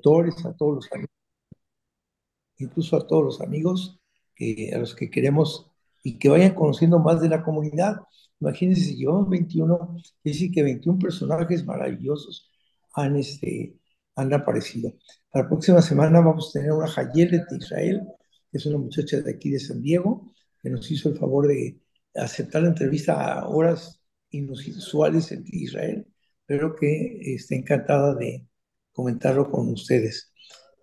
autores, a todos los amigos, incluso a todos los amigos a los que queremos y que vayan conociendo más de la comunidad. Imagínense, si llevamos 21, es decir que 21 personajes maravillosos han aparecido. La próxima semana vamos a tener una Jayeret de Israel, que es una muchacha de aquí de San Diego, que nos hizo el favor de aceptar la entrevista a horas inusuales en Israel, pero que está encantada de comentarlo con ustedes.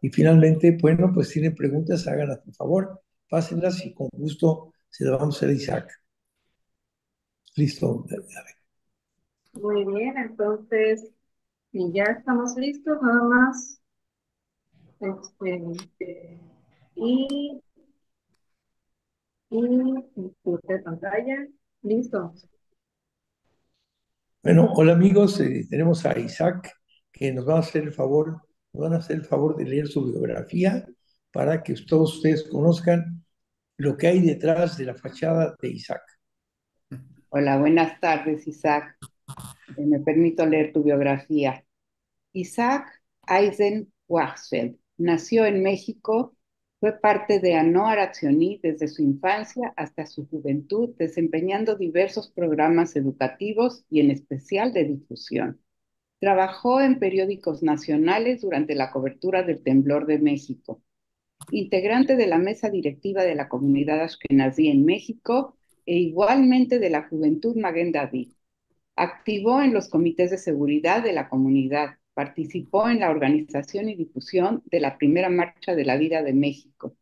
Y finalmente, bueno, pues tienen preguntas, háganlas por favor, pásenlas y con gusto se las vamos a hacer a Isaac. Listo. Muy bien, entonces, y ya estamos listos, nada más. Y pantalla, listo. Bueno, hola amigos, tenemos a Isaac, que nos van a hacer el favor de leer su biografía para que todos ustedes conozcan lo que hay detrás de la fachada de Isaac. Hola, buenas tardes, Isaac. Me permito leer tu biografía. Isaac Eisen-Wachsfeld nació en México. Fue parte de Anoar Accioní desde su infancia hasta su juventud, desempeñando diversos programas educativos y en especial de difusión. Trabajó en periódicos nacionales durante la cobertura del Temblor de México. Integrante de la Mesa Directiva de la Comunidad Ashkenazi en México e igualmente de la Juventud Maguén David. Activó en los comités de seguridad de la comunidad. Participó en la organización y difusión de la Primera Marcha de la Vida de México.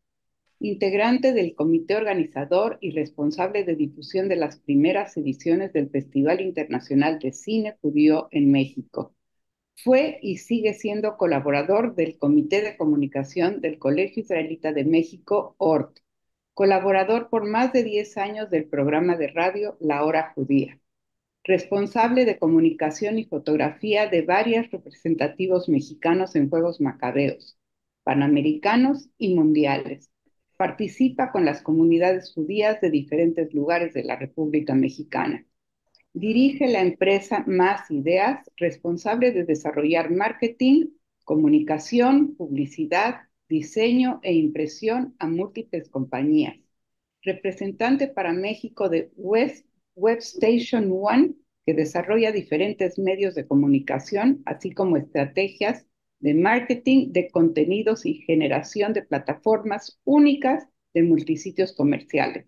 Integrante del comité organizador y responsable de difusión de las primeras ediciones del Festival Internacional de Cine Judío en México. Fue y sigue siendo colaborador del Comité de Comunicación del Colegio Israelita de México, ORT. Colaborador por más de 10 años del programa de radio La Hora Judía. Responsable de comunicación y fotografía de varios representativos mexicanos en Juegos Macabeos, panamericanos y mundiales. Participa con las comunidades judías de diferentes lugares de la República Mexicana. Dirige la empresa Más Ideas, responsable de desarrollar marketing, comunicación, publicidad, diseño e impresión a múltiples compañías. Representante para México de Web Station One, que desarrolla diferentes medios de comunicación, así como estrategias de marketing, de contenidos y generación de plataformas únicas de multisitios comerciales.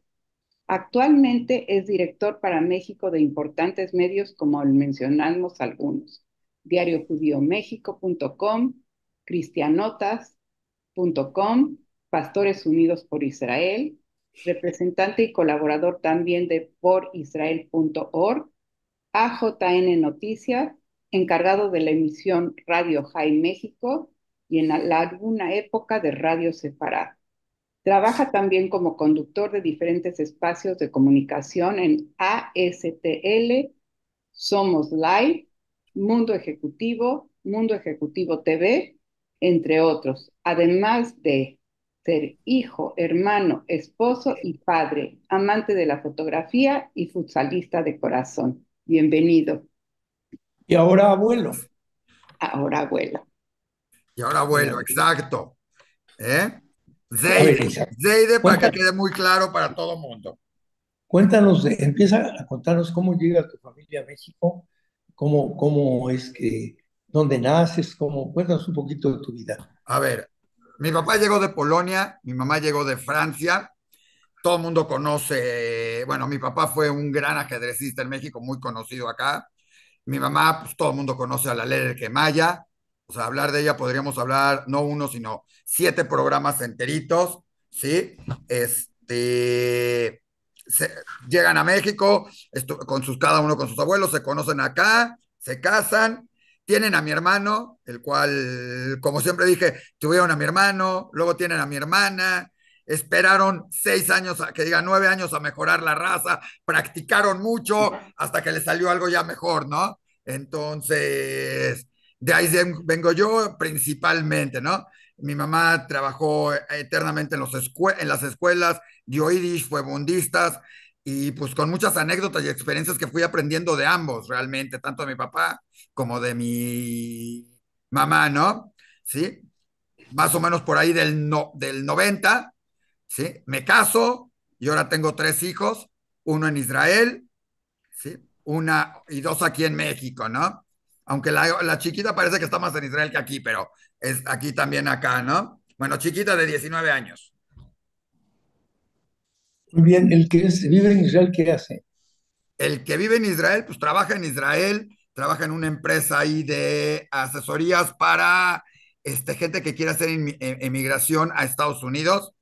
Actualmente es director para México de importantes medios como mencionamos algunos, DiarioJudioMéxico.com, Cristianotas.com, Pastores Unidos por Israel, representante y colaboristambién de porisrael.org, AJN Noticias, encargado de la emisión Radio Jai México y en alguna época de Radio Sefarad. Trabaja también como conductor de diferentes espacios de comunicación en ASTL, Somos Live, Mundo Ejecutivo TV, entre otros, además de ser hijo, hermano, esposo y padre, amante de la fotografía y futsalista de corazón. Bienvenido. Y ahora abuelo. Ahora abuelo. Y ahora abuelo, exacto. Zeide, para que quede muy claro para todo el mundo. Cuéntanos, empieza a contarnos cómo llega tu familia a México, cómo es que, dónde naces, cuéntanos un poquito de tu vida. A ver. Mi papá llegó de Polonia, mi mamá llegó de Francia, todo el mundo conoce, bueno, mi papá fue un gran ajedrecista en México, muy conocido acá, mi mamá, pues todo el mundo conoce a la Lerquemaya, o sea, hablar de ella podríamos hablar, no uno, sino 7 programas enteritos, ¿sí? Llegan a México, cada uno con sus abuelos, se conocen acá, se casan. Tienen a mi hermano, el cual, como siempre dije, tuvieron a mi hermano, luego tienen a mi hermana, esperaron 9 años, que diga 9 años a mejorar la raza, practicaron mucho hasta que les salió algo ya mejor, ¿no? Entonces, de ahí vengo yo principalmente, ¿no? Mi mamá trabajó eternamente en las escuelas, dio yiddish, fue bundistas, y pues con muchas anécdotas y experiencias que fui aprendiendo de ambos realmente, tanto de mi papá como de mi mamá, ¿no? ¿Sí? más o menos por ahí del 90, ¿sí? Me caso y ahora tengo 3 hijos, uno en Israel, ¿sí? Una y 2 aquí en México, ¿no? Aunque la chiquita parece que está más en Israel que aquí, pero es aquí también acá, ¿no? Bueno, chiquita de 19 años. Muy bien, el que vive en Israel, ¿qué hace? El que vive en Israel, pues trabaja en Israel, trabaja en una empresa ahí de asesorías para gente que quiere hacer emigración a Estados Unidos.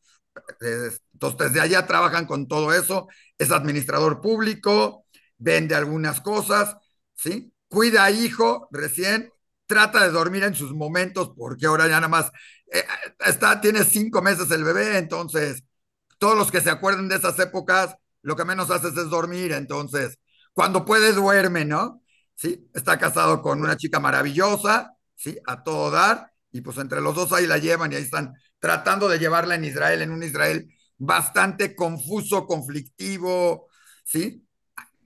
Entonces, desde allá trabajan con todo eso. Es administrador público, vende algunas cosas, ¿sí? Cuida a hijo recién, trata de dormir en sus momentos, porque ahora ya nada más tiene 5 meses el bebé, entonces todos los que se acuerden de esas épocas, lo que menos haces es dormir, entonces cuando puede duerme, ¿no? ¿Sí? Está casado con una chica maravillosa, ¿sí? A todo dar, y pues entre los dos ahí la llevan y ahí están tratando de llevarla en Israel, en un Israel bastante confuso, conflictivo, ¿sí?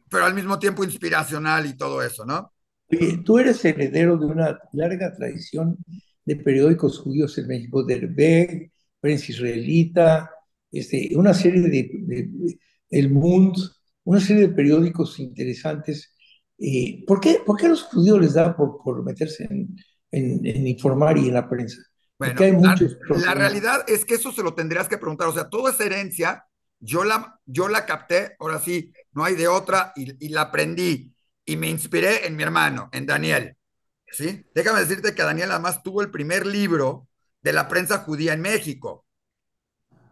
Pero al mismo tiempo inspiracional y todo eso, ¿no? Tú eres heredero de una larga tradición de periódicos judíos en México, Derbe, Prensa Israelita, una serie de El Mundo, una serie de periódicos interesantes. ¿Por qué a los judíos les da por meterse en informar y en la prensa? Bueno, la realidad es que eso se lo tendrías que preguntar. O sea, toda esa herencia yo la capté, ahora sí, no hay de otra, y la aprendí. Y me inspiré en mi hermano, en Daniel, ¿sí? Déjame decirte que Daniel además tuvo el primer libro de la prensa judía en México,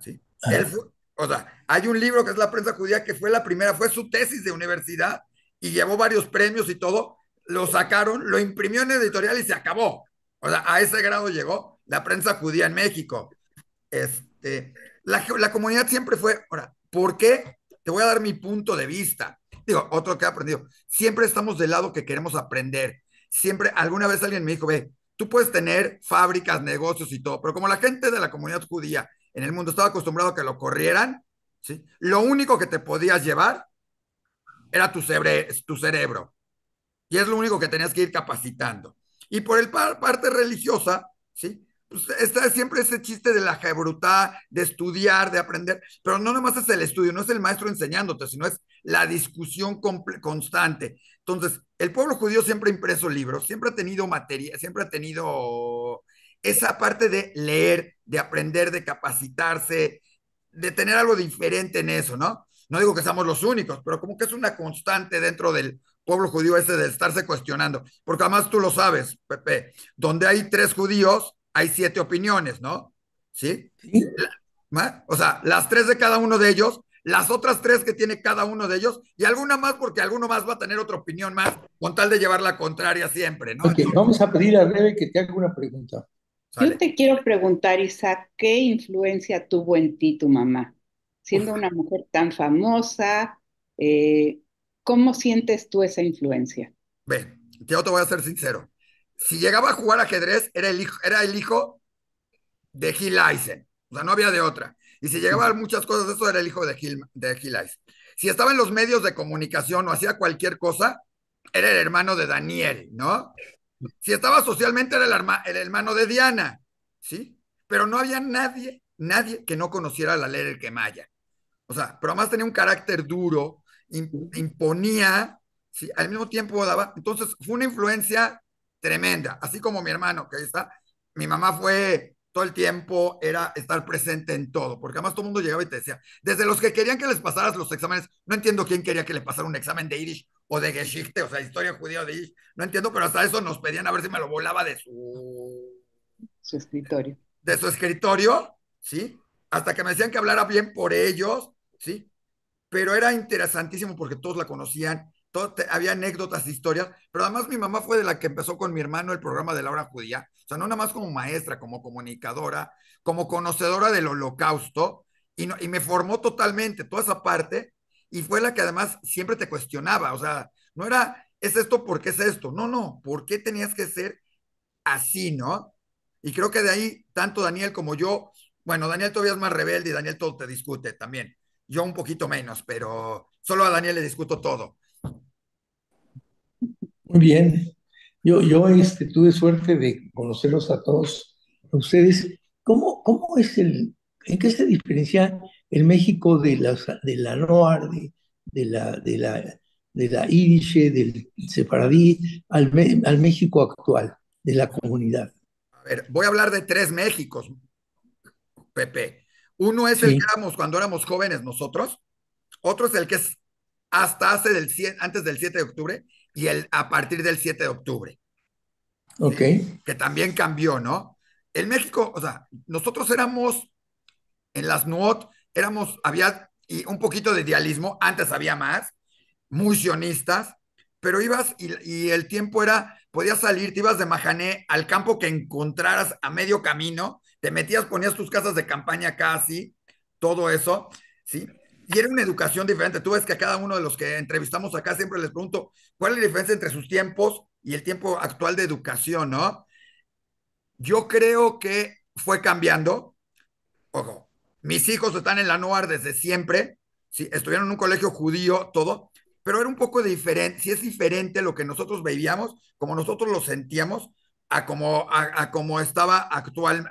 ¿sí? Él fue, o sea, hay un libro que es la prensa judía, que fue la primera, fue su tesis de universidad, y llevó varios premios y todo, lo sacaron, lo imprimió en editorial y se acabó. O sea, a ese grado llegó la prensa judía en México. La comunidad siempre fue, ahora, ¿por qué? Te voy a dar mi punto de vista. Digo, otro que he aprendido. Siempre estamos del lado que queremos aprender. Siempre, alguna vez alguien me dijo, ve, tú puedes tener fábricas, negocios y todo, pero como la gente de la comunidad judía en el mundo estaba acostumbrado a que lo corrieran, ¿sí? Lo único que te podías llevar era tu cerebro. Y es lo único que tenías que ir capacitando. Y por el parte religiosa, ¿sí? Pues está siempre ese chiste de la jabrutá, de estudiar, de aprender, pero no nomás es el estudio, no es el maestro enseñándote, sino es la discusión constante. Entonces, el pueblo judío siempre ha impreso libros, siempre ha tenido materia, siempre ha tenido esa parte de leer, de aprender, de capacitarse, de tener algo diferente en eso, ¿no? No digo que seamos los únicos, pero como que es una constante dentro del pueblo judío ese de estarse cuestionando, porque además tú lo sabes, Pepe, donde hay 3 judíos, hay 7 opiniones, ¿no? ¿Sí? ¿Sí? O sea, las 3 de cada uno de ellos, las otras 3 que tiene cada uno de ellos, y alguna más, porque alguno más va a tener otra opinión más, con tal de llevar la contraria siempre, ¿no? Ok, vamos a pedir a Rebe que te haga una pregunta. ¿Sale? Yo te quiero preguntar, Isaac, ¿qué influencia tuvo en ti tu mamá? Siendo una mujer tan famosa, ¿cómo sientes tú esa influencia? Ve, yo te voy a ser sincero. Si llegaba a jugar ajedrez, era el hijo de Gil Eisen. O sea, no había de otra. Y si llegaba a muchas cosas, eso era el hijo de Gil Eisen. Si estaba en los medios de comunicación o hacía cualquier cosa, era el hermano de Daniel, ¿no? Si estaba socialmente, era el hermano de Diana, ¿sí? Pero no había nadie que no conociera la ley del Quemaya. O sea, pero además tenía un carácter duro, imponía, ¿sí? Al mismo tiempo daba. Entonces, fue una influencia tremenda, así como mi hermano, que ahí está. Mi mamá fue todo el tiempo, era estar presente en todo, porque además todo el mundo llegaba y te decía, desde los que querían que les pasaras los exámenes, no entiendo quién quería que le pasara un examen de Yiddish o de Geschichte, o sea, historia judía de Yiddish, no entiendo, pero hasta eso nos pedían a ver si me lo volaba de su escritorio. De su escritorio, ¿sí? Hasta que me decían que hablara bien por ellos, ¿sí? Pero era interesantísimo porque todos la conocían. Había anécdotas, historias, pero además mi mamá fue de la que empezó con mi hermano el programa de La Hora Judía, o sea, no nada más como maestra, como comunicadora, como conocedora del Holocausto, y me formó totalmente toda esa parte, y fue la que además siempre te cuestionaba, o sea, no era, ¿es esto por qué es esto? No, ¿por qué tenías que ser así, no? Y creo que de ahí, tanto Daniel como yo, bueno, Daniel todavía es más rebelde, y Daniel todo te discute también, yo un poquito menos, pero solo a Daniel le discuto todo. Muy bien, yo tuve suerte de conocerlos a todos ustedes ¿Cómo es en qué se diferencia el México de la Noar, de la Yiddish, del sefaradí, al México actual, de la comunidad? A ver, voy a hablar de tres Méxicos, Pepe. Uno es el que éramos cuando éramos jóvenes nosotros, otro es el que es hasta antes del 7 de octubre y el a partir del 7 de octubre. Ok. ¿Sí? Que también cambió, ¿no? El México, o sea, nosotros éramos, en las NUOT, había un poquito de idealismo, antes había más, muy sionistas, pero ibas y el tiempo era, podías salir, te ibas de Mahané al campo que encontraras a medio camino, te metías, ponías tus casas de campaña casi, todo eso, ¿sí? Y era una educación diferente. Tú ves que a cada uno de los que entrevistamos acá siempre les pregunto, ¿cuál es la diferencia entre sus tiempos y el tiempo actual de educación, no? Yo creo que fue cambiando. Ojo, mis hijos están en la Noar desde siempre, ¿sí? Estuvieron en un colegio judío, todo, pero era un poco diferente, sí es diferente lo que nosotros veíamos, como nosotros lo sentíamos, a como estaba actual,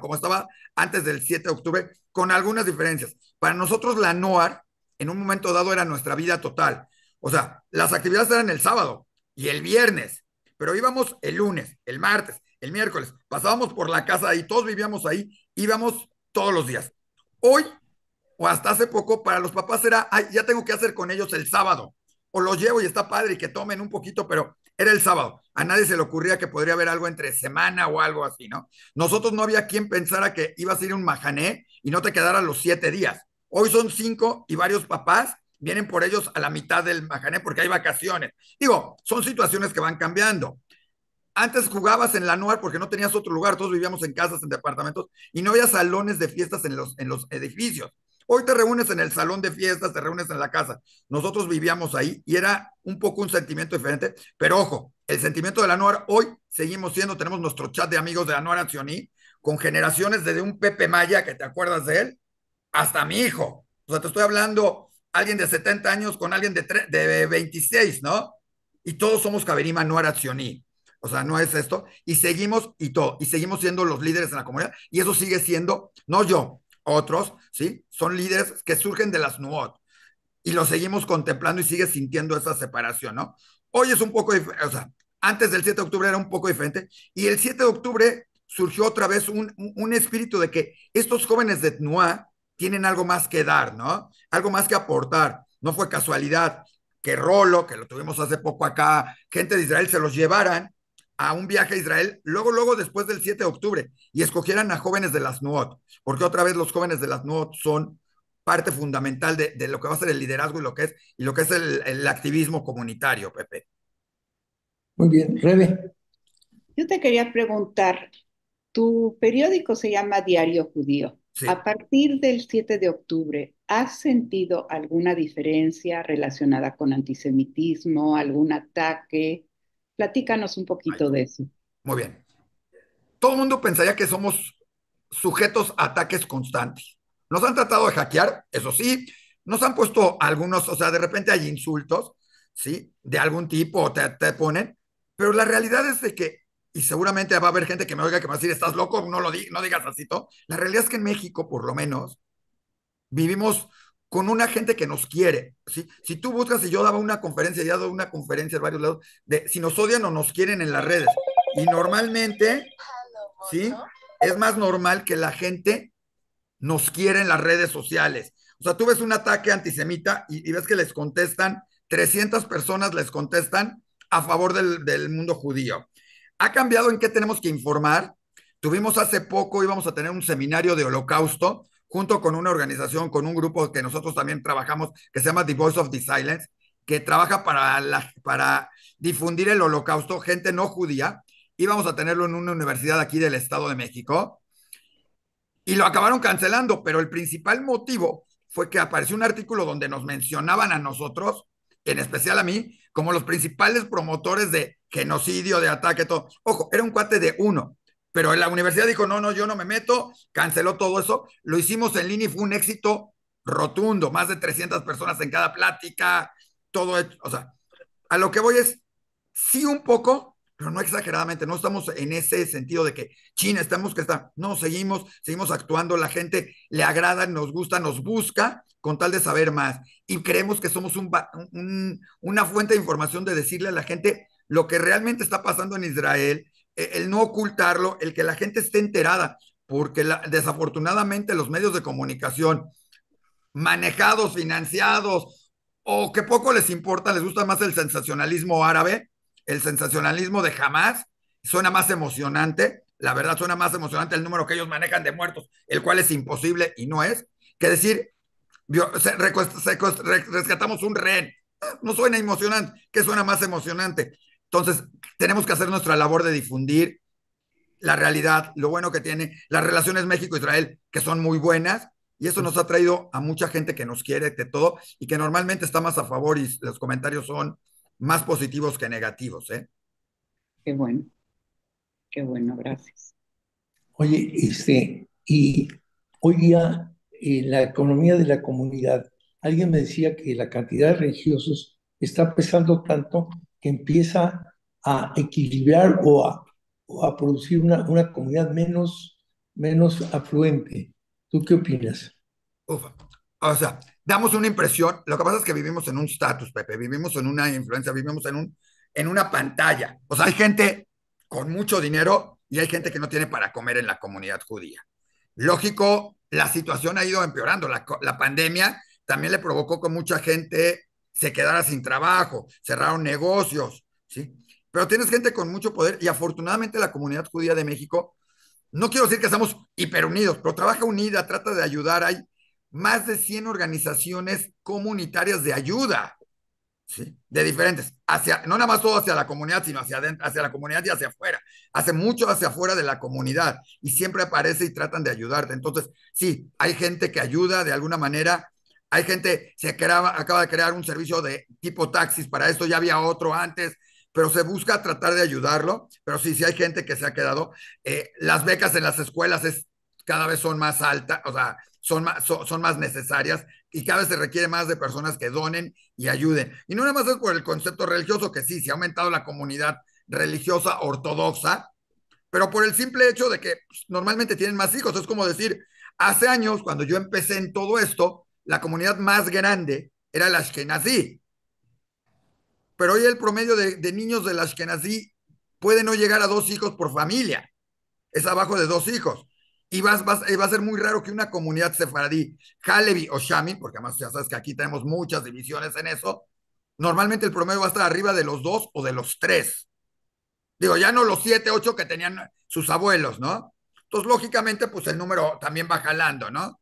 como estaba antes del 7 de octubre, con algunas diferencias. Para nosotros la Noar, en un momento dado, era nuestra vida total. O sea, las actividades eran el sábado y el viernes, pero íbamos el lunes, el martes, el miércoles, pasábamos por la casa y todos vivíamos ahí, íbamos todos los días. Hoy, o hasta hace poco, para los papás era, ay, ya tengo que hacer con ellos el sábado, o los llevo y está padre y que tomen un poquito, pero era el sábado. A nadie se le ocurría que podría haber algo entre semana o algo así, ¿no? Nosotros no había quien pensara que ibas a ir a un mahané y no te quedara los 7 días. Hoy son 5 y varios papás vienen por ellos a la mitad del mahané porque hay vacaciones. Digo, son situaciones que van cambiando. Antes jugabas en la Noar porque no tenías otro lugar, todos vivíamos en casas, en departamentos, y no había salones de fiestas en los edificios. Hoy te reúnes en el salón de fiestas, te reúnes en la casa. Nosotros vivíamos ahí y era un poco un sentimiento diferente, pero ojo, el sentimiento de la Noar hoy seguimos siendo, tenemos nuestro chat de amigos de Anoar Accioní, con generaciones desde un Pepe Maya, que te acuerdas de él, hasta mi hijo. O sea, te estoy hablando alguien de 70 años con alguien de 26, ¿no? Y todos somos Caberima Anoar Accioní. O sea, no es esto, y seguimos y seguimos siendo los líderes en la comunidad, y eso sigue siendo, no yo, otros, ¿sí? Son líderes que surgen de las NUOT, y lo seguimos contemplando y sigue sintiendo esa separación, ¿no? Hoy es un poco, o sea, antes del 7 de octubre era un poco diferente, y el 7 de octubre surgió otra vez un espíritu de que estos jóvenes de TNUA tienen algo más que dar, ¿no? Algo más que aportar, no fue casualidad que Rolo, que lo tuvimos hace poco acá, gente de Israel se los llevaran a un viaje a Israel, luego después del 7 de octubre, y escogieran a jóvenes de las NUOT, porque otra vez los jóvenes de las NUOT son parte fundamental de lo que va a ser el liderazgo y lo que es el activismo comunitario, Pepe. Muy bien, Rebe. Yo te quería preguntar, tu periódico se llama Diario Judío. Sí. A partir del 7 de octubre, ¿has sentido alguna diferencia relacionada con antisemitismo, algún ataque? Platícanos un poquito de eso. Muy bien. Todo el mundo pensaría que somos sujetos a ataques constantes. Nos han tratado de hackear, eso sí. Nos han puesto algunos, o sea, de repente hay insultos, ¿sí? De algún tipo, te ponen. Pero la realidad es de que, y seguramente va a haber gente que me oiga que me va a decir, ¿estás loco? No digas así, todo. La realidad es que en México, por lo menos, vivimos con una gente que nos quiere, ¿sí? Si tú buscas, si yo daba una conferencia, ya doy una conferencia en varios lados, de si nos odian o nos quieren en las redes. Y normalmente, ¿sí? Es más normal que la gente nos quiere en las redes sociales. O sea, tú ves un ataque antisemita y ves que les contestan, 300 personas les contestan a favor del mundo judío. ¿Ha cambiado en qué tenemos que informar? Tuvimos hace poco, íbamos a tener un seminario de holocausto, junto con una organización, con un grupo que nosotros también trabajamos, que se llama The Voice of the Silence, que trabaja para difundir el holocausto, gente no judía, íbamos a tenerlo en una universidad aquí del Estado de México, y lo acabaron cancelando, pero el principal motivo fue que apareció un artículo donde nos mencionaban a nosotros, en especial a mí, como los principales promotores de genocidio, de ataque, todo. Ojo, era un cuate de uno. Pero la universidad dijo, no, yo no me meto, canceló todo eso, lo hicimos en línea y fue un éxito rotundo, más de 300 personas en cada plática, todo hecho, o sea, a lo que voy es, sí un poco, pero no exageradamente, no estamos en ese sentido de que China, estamos que está, no, seguimos actuando, la gente le agrada, nos gusta, nos busca con tal de saber más, y creemos que somos una fuente de información, de decirle a la gente lo que realmente está pasando en Israel, el no ocultarlo, el que la gente esté enterada, porque desafortunadamente los medios de comunicación manejados, financiados, o que poco les importa, les gusta más el sensacionalismo árabe, el sensacionalismo de Hamas, suena más emocionante, la verdad suena más emocionante el número que ellos manejan de muertos, el cual es imposible y no es, que decir, rescatamos un rehén, no suena emocionante, ¿qué suena más emocionante? Entonces, tenemos que hacer nuestra labor de difundir la realidad, lo bueno que tiene, las relaciones México-Israel, que son muy buenas, y eso nos ha traído a mucha gente que nos quiere de todo, y que normalmente está más a favor, y los comentarios son más positivos que negativos, ¿eh? Qué bueno, gracias. Oye, y hoy día la economía de la comunidad, alguien me decía que la cantidad de religiosos está pesando tanto que empieza a equilibrar o a producir una comunidad menos afluente. ¿Tú qué opinas? Ufa. O sea, damos una impresión, lo que pasa es que vivimos en un status, Pepe, vivimos en una influencia, vivimos en una pantalla. O sea, hay gente con mucho dinero y hay gente que no tiene para comer en la comunidad judía. Lógico, la situación ha ido empeorando. La pandemia también le provocó que mucha gente se quedara sin trabajo, cerraron negocios, ¿sí? Pero tienes gente con mucho poder y afortunadamente la comunidad judía de México, no quiero decir que estamos hiperunidos, pero trabaja unida, trata de ayudar, hay más de 100 organizaciones comunitarias de ayuda, ¿sí? De diferentes, no nada más todo hacia la comunidad, sino hacia la comunidad y hacia afuera, hace mucho hacia afuera de la comunidad, y siempre aparece y tratan de ayudarte. Entonces, sí, hay gente que ayuda de alguna manera, hay gente, acaba de crear un servicio de tipo taxis, para esto ya había otro antes, pero se busca tratar de ayudarlo, pero sí, sí hay gente que se ha quedado, las becas en las escuelas cada vez son más altas, o sea, son más necesarias y cada vez se requiere más de personas que donen y ayuden. Y no nada más es por el concepto religioso, que sí, se ha aumentado la comunidad religiosa ortodoxa, pero por el simple hecho de que pues, normalmente tienen más hijos. Es como decir, hace años, cuando yo empecé en todo esto, la comunidad más grande era la Ashkenazi. Pero hoy el promedio de niños de la Ashkenazi puede no llegar a 2 hijos por familia. Es abajo de 2 hijos. Y va a ser muy raro que una comunidad sefaradí, Halevi o Shami, porque además ya sabes que aquí tenemos muchas divisiones en eso, normalmente el promedio va a estar arriba de los 2 o de los 3. Digo, ya no los 7, 8 que tenían sus abuelos, ¿no? Entonces, lógicamente, pues el número también va jalando, ¿no?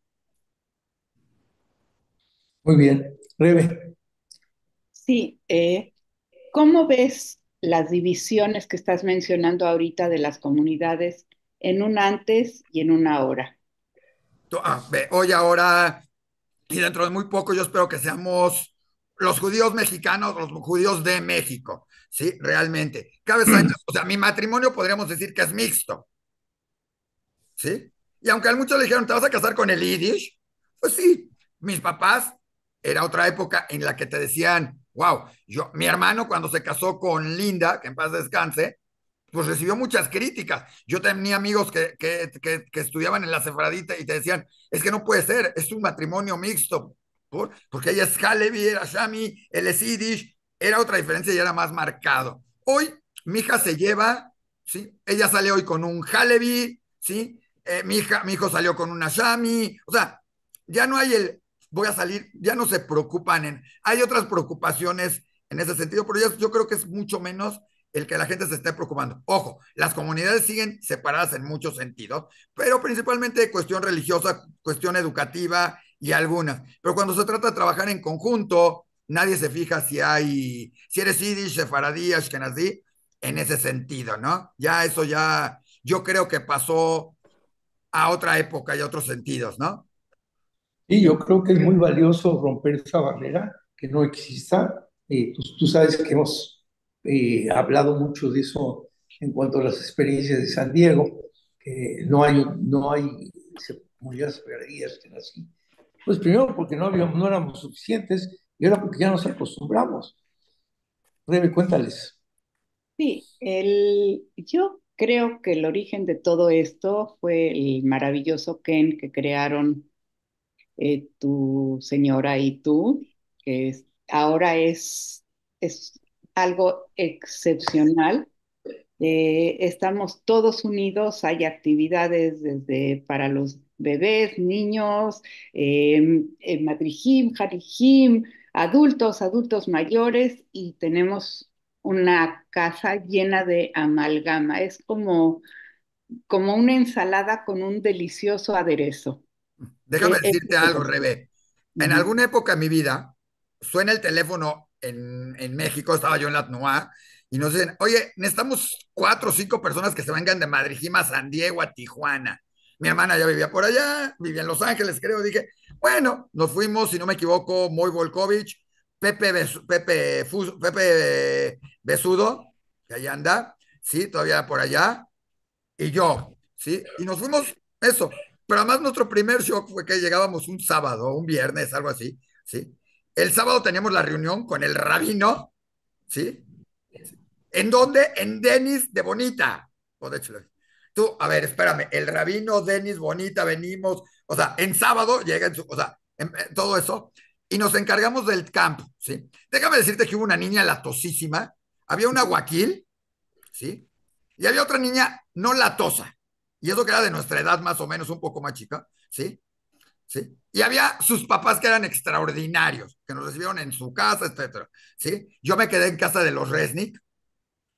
Muy bien. Rebe. Sí. ¿Cómo ves las divisiones que estás mencionando ahorita de las comunidades en un antes y en una hora? Hoy, ahora y dentro de muy poco, yo espero que seamos los judíos mexicanos, los judíos de México, ¿sí? Realmente. Cada vez hay, o sea, mi matrimonio podríamos decir que es mixto, ¿sí? Y aunque a muchos le dijeron, ¿te vas a casar con el yiddish? Pues sí, mis papás, era otra época en la que te decían, wow, mi hermano cuando se casó con Linda, que en paz descanse, pues recibió muchas críticas. Yo tenía amigos que estudiaban en la sefradita y te decían, es que no puede ser, es un matrimonio mixto, porque ella es Halevi, era Shami, él es Yiddish, era otra diferencia y era más marcado. Hoy mi hija se lleva, ¿sí? Ella sale hoy con un Halevi, ¿sí? Mi hijo salió con una Shami, o sea, ya no hay el voy a salir, ya no se preocupan. Hay otras preocupaciones en ese sentido, pero yo creo que es mucho menos el que la gente se esté preocupando. Ojo, las comunidades siguen separadas en muchos sentidos, pero principalmente cuestión religiosa, cuestión educativa y algunas. Pero cuando se trata de trabajar en conjunto, nadie se fija si eres yiddish, sefaradí, ashkenazí, en ese sentido, ¿no? Ya eso ya, yo creo que pasó a otra época y a otros sentidos, ¿no? Y yo creo que es muy valioso romper esa barrera, que no exista. Tú sabes que hemos hablado mucho de eso en cuanto a las experiencias de San Diego, que no hay comunidades agrarias que así. Pues primero porque no éramos suficientes y ahora porque ya nos acostumbramos. Rebe, cuéntales. Sí, yo creo que el origen de todo esto fue el maravilloso Ken que crearon tu señora y tú, que ahora es algo excepcional. Estamos todos unidos, hay actividades desde para los bebés, niños, madrijim, jarijim, adultos mayores, y tenemos una casa llena de amalgama. Es como una ensalada con un delicioso aderezo. Déjame decirte algo, Rebe. En alguna época de mi vida suena el teléfono en México, estaba yo en la Anoar, y nos dicen, oye, necesitamos 4 o 5 personas que se vengan de Madrid a San Diego, a Tijuana. Mi hermana ya vivía por allá, vivía en Los Ángeles, creo. Dije, bueno, nos fuimos, si no me equivoco, Moy Volkovich, Pepe Besudo, que allá anda, sí, todavía por allá, y yo, sí, y nos fuimos, eso. Pero además nuestro primer shock fue que llegábamos un sábado, un viernes, algo así, sí. El sábado teníamos la reunión con el rabino, ¿sí? ¿En dónde? En Denis de Bonita. O de Chile. Tú, a ver, espérame, el rabino Denis Bonita, venimos, o sea, en sábado llega, todo eso, y nos encargamos del campo, ¿sí? Déjame decirte que hubo una niña latosísima, había una guaquil, ¿sí? Y había otra niña no latosa, y eso que era de nuestra edad más o menos, un poco más chica, ¿sí? ¿Sí? Y había sus papás que eran extraordinarios, que nos recibieron en su casa, etcétera, ¿sí? Yo me quedé en casa de los Resnick,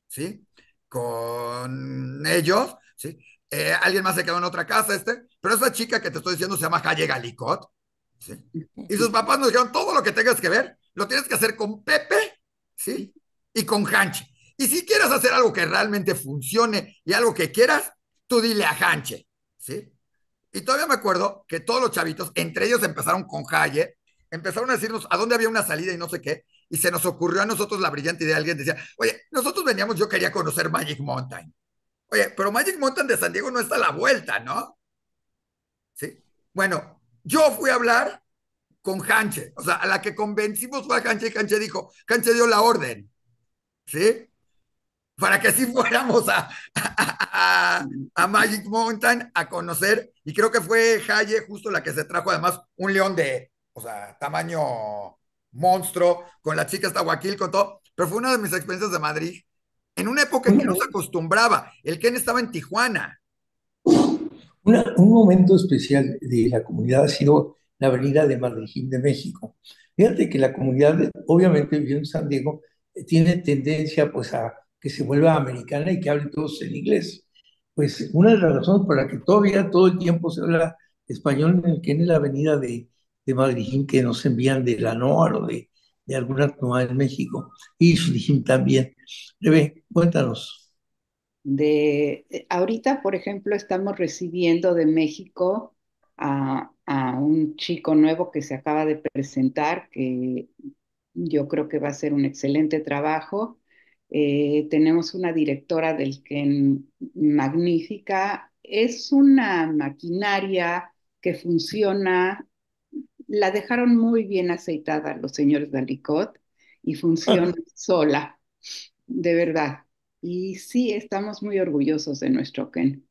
¿sí? Con ellos, ¿sí? Alguien más se quedó en otra casa, pero esa chica que te estoy diciendo se llama Galicot, ¿sí? Y sus papás nos dijeron, todo lo que tengas que ver, lo tienes que hacer con Pepe, ¿sí? Y con Hanche. Y si quieres hacer algo que realmente funcione y algo que quieras, tú dile a Hanche, ¿sí? Y todavía me acuerdo que todos los chavitos, entre ellos empezaron con Jaye, empezaron a decirnos a dónde había una salida y no sé qué, y se nos ocurrió a nosotros la brillante idea. Alguien decía, oye, nosotros veníamos, yo quería conocer Magic Mountain. Oye, pero Magic Mountain de San Diego no está a la vuelta, ¿no? Sí. Bueno, yo fui a hablar con Hanche, o sea, a la que convencimos fue a Hanche, y Hanche dijo, Hanche dio la orden, ¿sí? Para que sí fuéramos a Magic Mountain a conocer, y creo que fue Jaye justo la que se trajo además un león de, o sea, tamaño monstruo, con la chica hasta Guaquil, con todo, pero fue una de mis experiencias de Madrid, en una época en que no se acostumbraba, el Ken estaba en Tijuana. Un momento especial de la comunidad ha sido la venida de Madrid de México. Fíjate que la comunidad, obviamente, viviendo en San Diego, tiene tendencia pues a que se vuelva americana y que hablen todos en inglés. Pues una de las razones por la que todavía todo el tiempo se habla español en el que en la avenida de Madrid que nos envían de la Anoar o de alguna Anoar en México, y Shlijim también. Rebe, cuéntanos. Ahorita, por ejemplo, estamos recibiendo de México a un chico nuevo que se acaba de presentar, que yo creo que va a hacer un excelente trabajo. Tenemos una directora del Ken magnífica, es una maquinaria que funciona, la dejaron muy bien aceitada los señores Galicot y funciona sola, de verdad. Y sí, estamos muy orgullosos de nuestro Ken.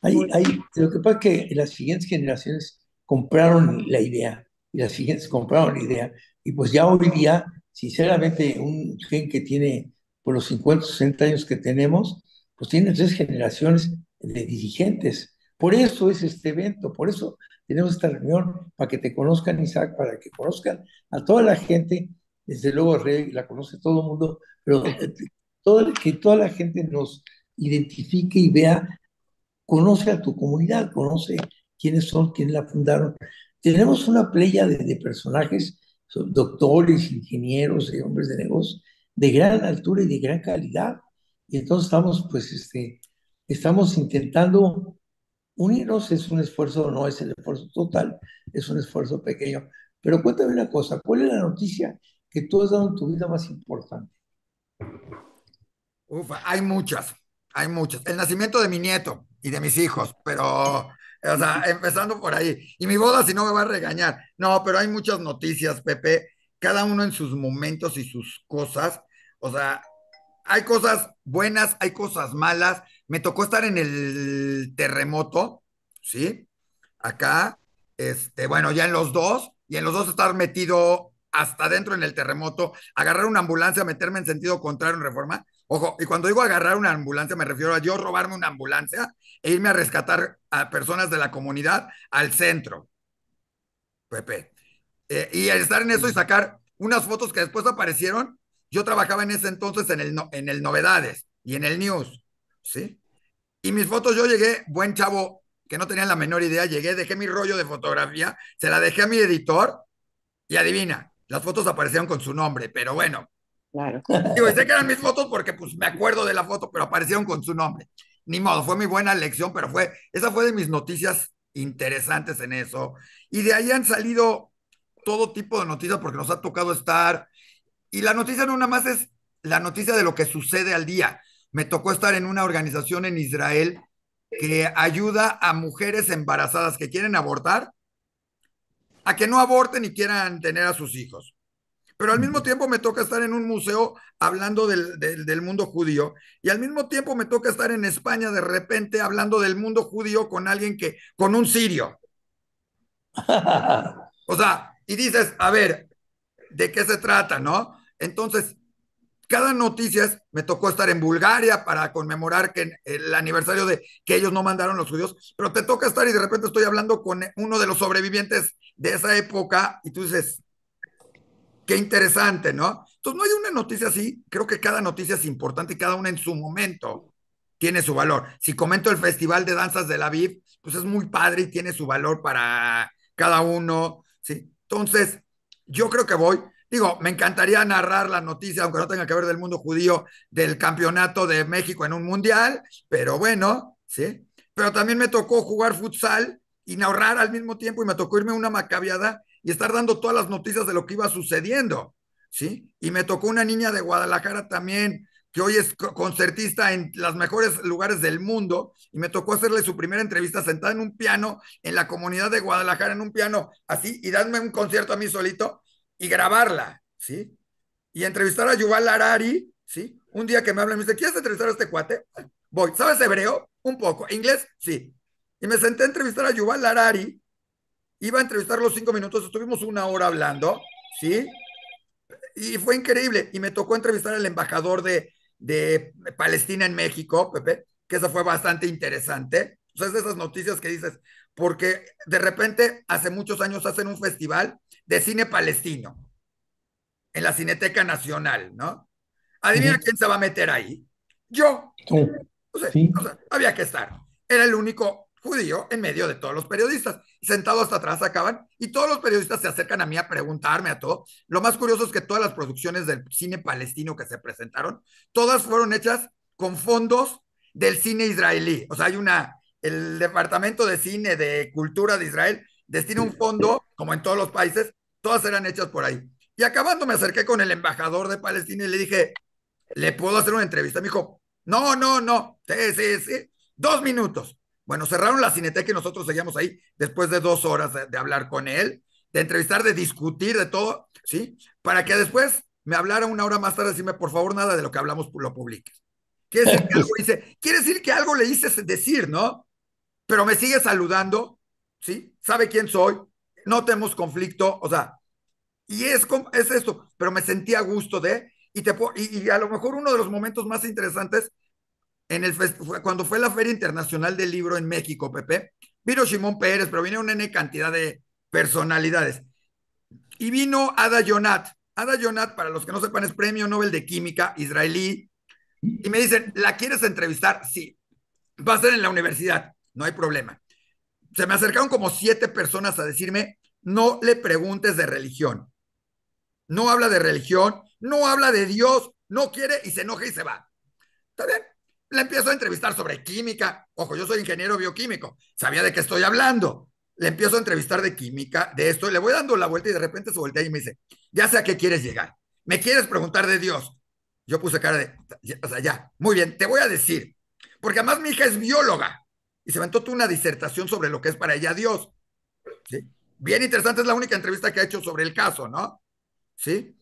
Lo que pasa es que las siguientes generaciones compraron la idea, y las siguientes compraron la idea, y pues ya hoy día, sinceramente, un Ken que tiene por los 50, 60 años que tenemos, pues tiene 3 generaciones de dirigentes. Por eso es este evento, por eso tenemos esta reunión, para que te conozcan, Isaac, para que conozcan a toda la gente, desde luego Rey, la conoce todo el mundo, pero que toda la gente nos identifique y vea, conoce a tu comunidad, conoce quiénes son, quiénes la fundaron. Tenemos una playa de personajes, doctores, ingenieros, hombres de negocios, de gran altura y de gran calidad. Y entonces estamos, pues, estamos intentando unirnos. Es un esfuerzo, no es el esfuerzo total, es un esfuerzo pequeño. Pero cuéntame una cosa, ¿cuál es la noticia que tú has dado en tu vida más importante? Uf, hay muchas. El nacimiento de mi nieto y de mis hijos, pero... O sea, empezando por ahí. Y mi boda, si no, me va a regañar. No, pero hay muchas noticias, Pepe. Cada uno en sus momentos y sus cosas. O sea, hay cosas buenas, hay cosas malas. Me tocó estar en el terremoto, ¿sí? Acá, bueno, ya en los dos, y en los dos estar metido hasta dentro en el terremoto, agarrar una ambulancia, meterme en sentido contrario en Reforma. Ojo, y cuando digo agarrar una ambulancia me refiero a yo robarme una ambulancia e irme a rescatar a personas de la comunidad al centro, Pepe. Y estar en eso y sacar unas fotos que después aparecieron. Yo trabajaba en ese entonces en el Novedades y en el News, ¿sí? Y mis fotos, yo llegué, buen chavo, que no tenía la menor idea, llegué, dejé mi rollo de fotografía, se la dejé a mi editor y adivina, las fotos aparecieron con su nombre, pero bueno. Claro. Digo, sé que eran mis fotos porque pues me acuerdo de la foto, pero aparecieron con su nombre. Ni modo, fue mi buena lección, pero esa fue de mis noticias interesantes en eso. Y de ahí han salido todo tipo de noticias porque nos ha tocado estar. Y la noticia no nada más es la noticia de lo que sucede al día. Me tocó estar en una organización en Israel que ayuda a mujeres embarazadas que quieren abortar a que no aborten y quieran tener a sus hijos. Pero al mismo tiempo me toca estar en un museo hablando del mundo judío, y al mismo tiempo me toca estar en España de repente hablando del mundo judío con alguien con un sirio. O sea, y dices, a ver, ¿de qué se trata, no? Entonces, cada noticia, me tocó estar en Bulgaria para conmemorar el aniversario de que ellos no mandaron los judíos, pero te toca estar y de repente estoy hablando con uno de los sobrevivientes de esa época y tú dices, qué interesante, ¿no? Entonces, no hay una noticia así. Creo que cada noticia es importante y cada una en su momento tiene su valor. Si comento el Festival de Danzas de la VIF, pues es muy padre y tiene su valor para cada uno, ¿sí? Entonces, yo creo que digo, me encantaría narrar la noticia, aunque no tenga que ver del mundo judío, del campeonato de México en un mundial, pero bueno, ¿sí? Pero también me tocó jugar futsal y narrar al mismo tiempo, y me tocó irme una macabeada y estar dando todas las noticias de lo que iba sucediendo, ¿sí? Y me tocó una niña de Guadalajara también, que hoy es concertista en los mejores lugares del mundo, y me tocó hacerle su primera entrevista sentada en un piano, en la comunidad de Guadalajara, en un piano así, y darme un concierto a mí solito, y grabarla, ¿sí? Y entrevistar a Yuval Harari, ¿sí? Un día que me habla y me dice, ¿quieres entrevistar a este cuate? Voy, ¿sabes hebreo? Un poco. ¿Inglés? Sí. Y me senté a entrevistar a Yuval Harari. Iba a entrevistar los 5 minutos, estuvimos 1 hora hablando, ¿sí? Y fue increíble. Y me tocó entrevistar al embajador de Palestina en México, Pepe, que esa fue bastante interesante. O sea, es de esas noticias que dices, porque de repente hace muchos años hacen un festival de cine palestino en la Cineteca Nacional, ¿no? Adivina quién se va a meter ahí. Yo. Sí. O sea, había que estar. Era el único judío en medio de todos los periodistas, sentado hasta atrás acaban, y todos los periodistas se acercan a mí a preguntarme a todo. Lo más curioso es que todas las producciones del cine palestino que se presentaron, todas fueron hechas con fondos del cine israelí. O sea, el departamento de cine de cultura de Israel destina un fondo, como en todos los países, todas eran hechas por ahí. Y acabando me acerqué con el embajador de Palestina y le dije, ¿le puedo hacer una entrevista? Me dijo, no, sí, 2 minutos. Bueno, cerraron la Cineteca y nosotros seguíamos ahí después de 2 horas de hablar con él, de entrevistar, de discutir, de todo, ¿sí? Para que después me hablara 1 hora más tarde, decirme, por favor, nada de lo que hablamos lo publiques. Quiere decir que algo hice, quiere decir que algo le hice decir, ¿no? Pero me sigue saludando, ¿sí? Sabe quién soy, no tenemos conflicto, o sea, y es esto, pero me sentí a gusto y a lo mejor uno de los momentos más interesantes cuando fue la Feria Internacional del Libro en México, Pepe, vino Shimon Pérez, pero vino una N cantidad de personalidades. Y vino Ada Yonat. Ada Yonat, para los que no sepan, es premio Nobel de Química israelí. Y me dicen, ¿la quieres entrevistar? Sí. Va a ser en la universidad. No hay problema. Se me acercaron como 7 personas a decirme, no le preguntes de religión. No habla de religión, no habla de Dios, no quiere y se enoja y se va. ¿Está bien? La empiezo a entrevistar sobre química. Ojo, yo soy ingeniero bioquímico. Sabía de qué estoy hablando. Le empiezo a entrevistar de química, de esto. Le voy dando la vuelta y de repente se voltea y me dice, ya sé a qué quieres llegar. ¿Me quieres preguntar de Dios? Yo puse cara de, o sea, ya. Muy bien, te voy a decir. Porque además mi hija es bióloga. Y se inventó una disertación sobre lo que es para ella Dios. ¿Sí? Bien interesante. Es la única entrevista que ha hecho sobre el caso, ¿no? ¿Sí?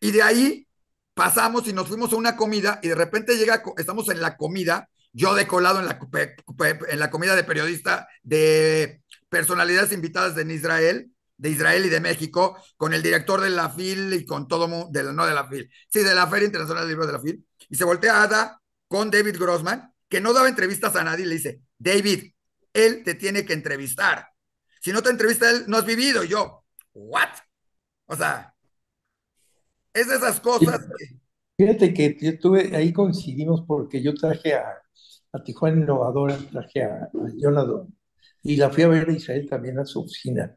Y de ahí pasamos y nos fuimos a una comida y de repente llega, estamos en la comida, yo decolado en la comida de periodista, de personalidades invitadas de Israel y de México, con el director de la FIL y con todo, de la Feria Internacional del Libro de la FIL, y se voltea Ada con David Grossman, que no daba entrevistas a nadie, y le dice, David, él te tiene que entrevistar. Si no te entrevista él, no has vivido. Y yo, ¿what? O sea, es de esas cosas. Fíjate que yo tuve, ahí coincidimos porque yo traje a Tijuana Innovadora, traje a Jonathan, y la fui a ver a Israel también, a su oficina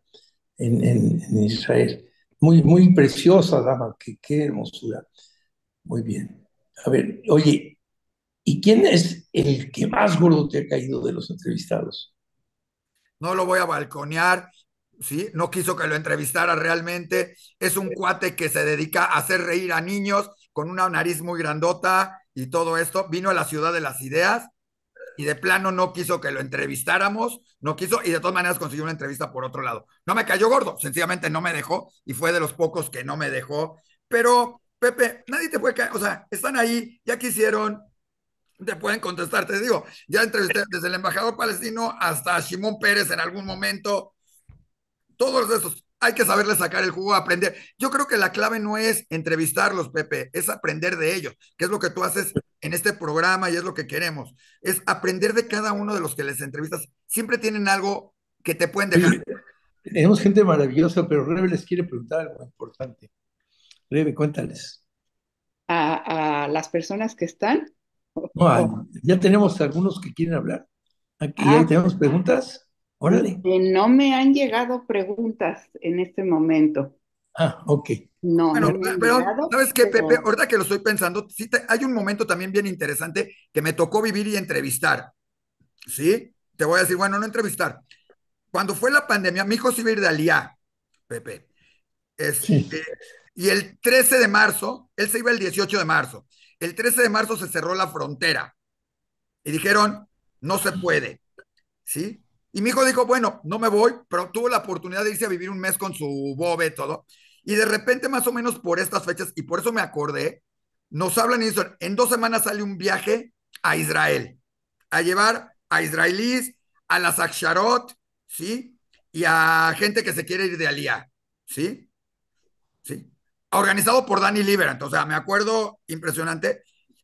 en Israel. Muy, muy preciosa dama, qué hermosura. Muy bien. A ver, oye, ¿y quién es el que más gordo te ha caído de los entrevistados? No lo voy a balconear, ¿sí? No quiso que lo entrevistara realmente. Es un cuate que se dedica a hacer reír a niños con una nariz muy grandota y todo esto. Vino a la Ciudad de las Ideas y de plano no quiso que lo entrevistáramos, no quiso, y de todas maneras consiguió una entrevista por otro lado. No me cayó gordo, sencillamente no me dejó y fue de los pocos que no me dejó. Pero, Pepe, nadie te puede caer, o sea, están ahí, ya quisieron... Te pueden contestar, te digo, ya entrevisté desde el embajador palestino hasta Shimon Pérez en algún momento. Todos esos, hay que saberle sacar el jugo, aprender. Yo creo que la clave no es entrevistarlos, Pepe, es aprender de ellos, que es lo que tú haces en este programa y es lo que queremos. Es aprender de cada uno de los que les entrevistas. Siempre tienen algo que te pueden dejar. Sí, tenemos gente maravillosa, pero Rebe les quiere preguntar algo importante. Rebe, cuéntales. A las personas que están... No, ya tenemos algunos que quieren hablar. Aquí ya tenemos preguntas. Órale. No me han llegado preguntas en este momento. Ah, ok. No, bueno, no pero, llegado, ¿sabes qué, Pepe? Ahorita que lo estoy pensando, sí hay un momento también bien interesante que me tocó vivir y entrevistar. ¿Sí? Te voy a decir, bueno, no entrevistar. Cuando fue la pandemia, mi hijo se iba a ir de Aliá, Pepe. Sí. Y el 13 de marzo, él se iba el 18 de marzo. El 13 de marzo se cerró la frontera y dijeron, no se puede, ¿sí? Y mi hijo dijo, bueno, no me voy, pero tuvo la oportunidad de irse a vivir un mes con su bobe, todo. Y de repente, más o menos por estas fechas, y por eso me acordé, nos hablan y dicen, en 2 semanas sale un viaje a Israel, a llevar a israelíes, a las Aksharot, ¿sí? Y a gente que se quiere ir de Aliá, ¿sí? ¿Sí? Organizado por Danny Liberant, o sea, me acuerdo, impresionante,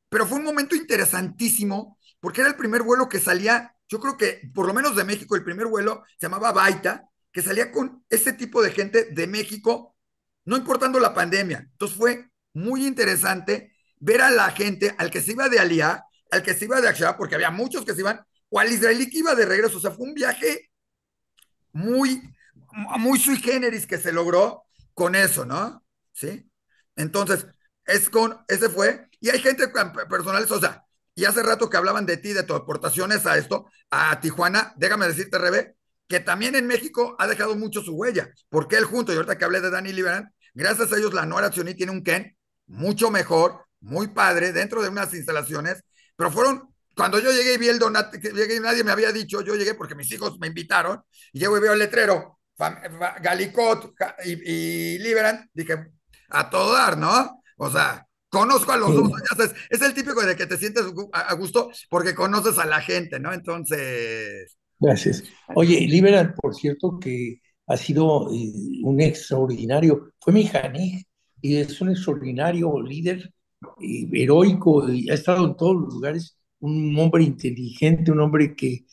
pero fue un momento interesantísimo, porque era el primer vuelo que salía, yo creo que, por lo menos de México, el primer vuelo se llamaba Baita, que salía con ese tipo de gente de México, no importando la pandemia. Entonces fue muy interesante ver a la gente, al que se iba de Aliá, al que se iba de Akshah, porque había muchos que se iban, o al israelí que iba de regreso, o sea, fue un viaje muy sui generis que se logró con eso, ¿no? ¿Sí? Entonces, ese fue, y hay gente personal, o sea, y hace rato que hablaban de ti, de tus aportaciones a esto, a Tijuana, déjame decirte, Rebe, que también en México ha dejado mucho su huella, porque él junto, y ahorita que hablé de Danny Liberant, gracias a ellos la Nora Acción tiene un Ken mucho mejor, muy padre, dentro de unas instalaciones, pero fueron, cuando yo llegué y vi el donate, nadie me había dicho, yo llegué porque mis hijos me invitaron, y llego y veo el letrero, Galicot y Liberant, dije, a todo dar, ¿no? O sea, conozco a los dos, ya sabes, es el típico de que te sientes a gusto porque conoces a la gente, ¿no? Entonces... Gracias. Oye, Liberant, por cierto, que ha sido un extraordinario, fue mi Hanche, y es un extraordinario líder, heroico, y ha estado en todos los lugares, un hombre inteligente, un hombre que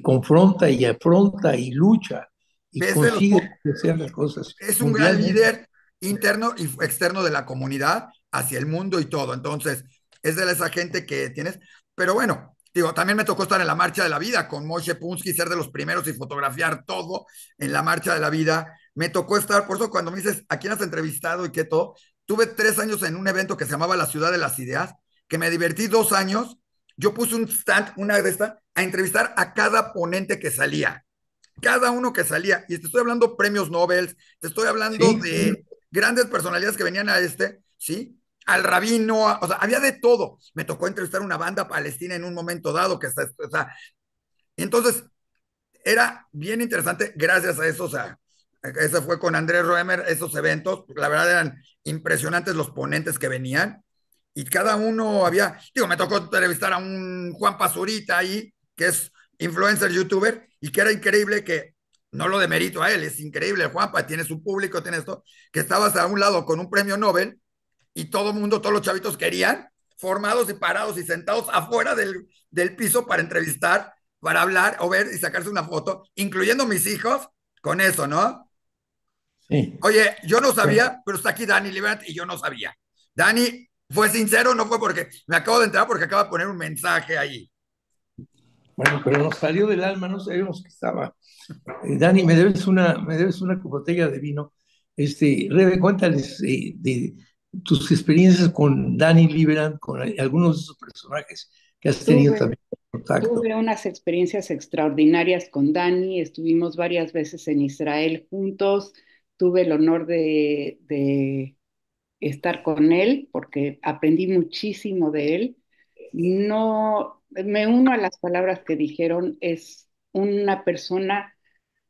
confronta y afronta y lucha, y consigue hacer las cosas. Es un gran líder interno y externo de la comunidad hacia el mundo y todo, entonces es de esa gente que tienes, pero bueno, digo, también me tocó estar en la Marcha de la Vida con Moshe Punsky, ser de los primeros y fotografiar todo en la Marcha de la Vida, me tocó estar, por eso cuando me dices ¿a quién has entrevistado y qué todo? Tuve 3 años en un evento que se llamaba La Ciudad de las Ideas, que me divertí 2 años, yo puse un stand, una de estas, a entrevistar a cada ponente que salía, cada uno que salía, y te estoy hablando premios Nobel, te estoy hablando de grandes personalidades que venían a ¿sí? Al rabino, o sea, había de todo. Me tocó entrevistar una banda palestina en un momento dado, que está, o sea, entonces, era bien interesante gracias a eso, o sea, Ese fue con Andrés Roemer, esos eventos, la verdad eran impresionantes los ponentes que venían, y cada uno había, digo, me tocó entrevistar a un Juan Pazurita ahí, que es influencer, youtuber, y que era increíble que, no lo demerito a él, es increíble, Juanpa, tiene su público, tiene esto, que estabas a un lado con un premio Nobel, y todo el mundo, todos los chavitos querían, formados y parados y sentados afuera del piso para entrevistar, para hablar o ver y sacarse una foto, incluyendo mis hijos, con eso, ¿no? Sí. Oye, yo no sabía, sí, pero está aquí Danny Liberant y yo no sabía. Danny, ¿fue sincero? No fue porque me acabo de enterar porque acaba de poner un mensaje ahí. Bueno, pero nos salió del alma, no sabíamos que estaba. Danny, me debes una copotella de vino. Rebe, cuéntales de tus experiencias con Danny Liberant, con algunos de esos personajes que has tenido también. Tuve unas experiencias extraordinarias con Danny, estuvimos varias veces en Israel juntos, tuve el honor de estar con él porque aprendí muchísimo de él. No, me uno a las palabras que dijeron, es una persona